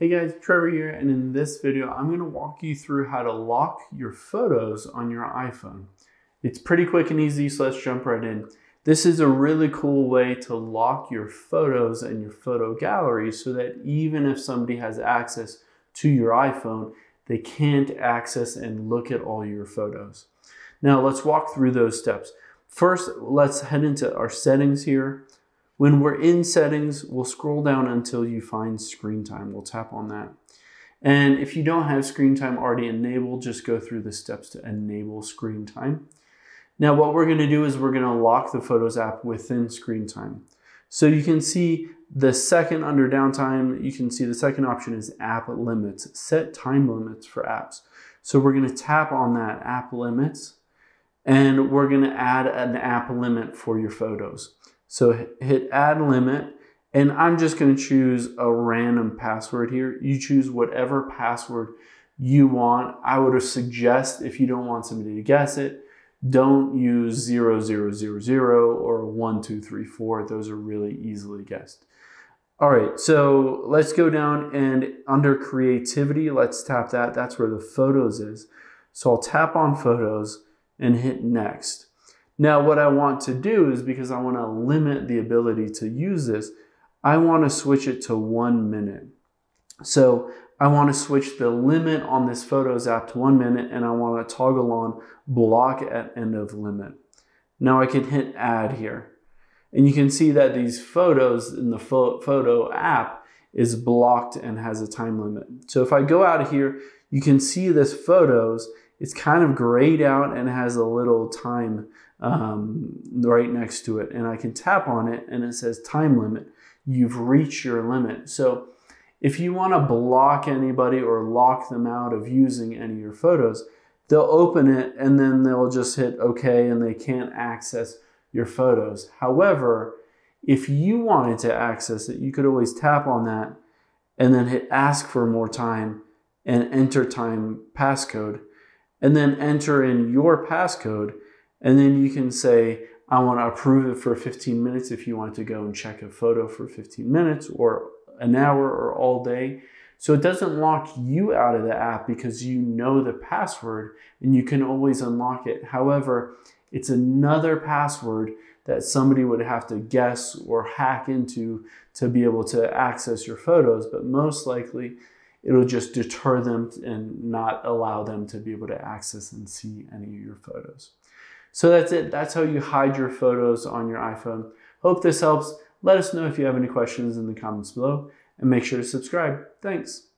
Hey guys, Trevor here, and in this video, I'm going to walk you through how to lock your photos on your iPhone. It's pretty quick and easy, so let's jump right in. This is a really cool way to lock your photos and your photo gallery so that even if somebody has access to your iPhone, they can't access and look at all your photos. Now let's walk through those steps. First, let's head into our settings here. When we're in settings, we'll scroll down until you find screen time. We'll tap on that. And if you don't have screen time already enabled, just go through the steps to enable screen time. Now what we're gonna do is we're gonna lock the Photos app within screen time. So you can see the second under downtime, you can see the second option is app limits, set time limits for apps. So we're gonna tap on that app limits and we're gonna add an app limit for your photos. So hit add limit, and I'm just gonna choose a random password here. You choose whatever password you want. I would suggest if you don't want somebody to guess it, don't use 0000 or 1234. Those are really easily guessed. All right, so let's go down and under creativity, let's tap that. That's where the photos is. So I'll tap on photos and hit next. Now what I want to do is, because I want to limit the ability to use this, I want to switch it to 1 minute. So I want to switch the limit on this Photos app to 1 minute, and I want to toggle on block at end of limit. Now I can hit add here. And you can see that these photos in the photo app is blocked and has a time limit. So if I go out of here, you can see this photos, it's kind of grayed out and has a little time right next to it. And I can tap on it and it says time limit. You've reached your limit. So if you want to block anybody or lock them out of using any of your photos, they'll open it and then they'll just hit okay and they can't access your photos. However, if you wanted to access it, you could always tap on that and then hit ask for more time and enter time passcode. And then enter in your passcode, and then you can say, I want to approve it for 15 minutes if you want to go and check a photo for 15 minutes or an hour or all day. So it doesn't lock you out of the app because you know the password and you can always unlock it. However, it's another password that somebody would have to guess or hack into to be able to access your photos, but most likely it'll just deter them and not allow them to be able to access and see any of your photos. So that's it. That's how you hide your photos on your iPhone. Hope this helps. Let us know if you have any questions in the comments below and make sure to subscribe. Thanks.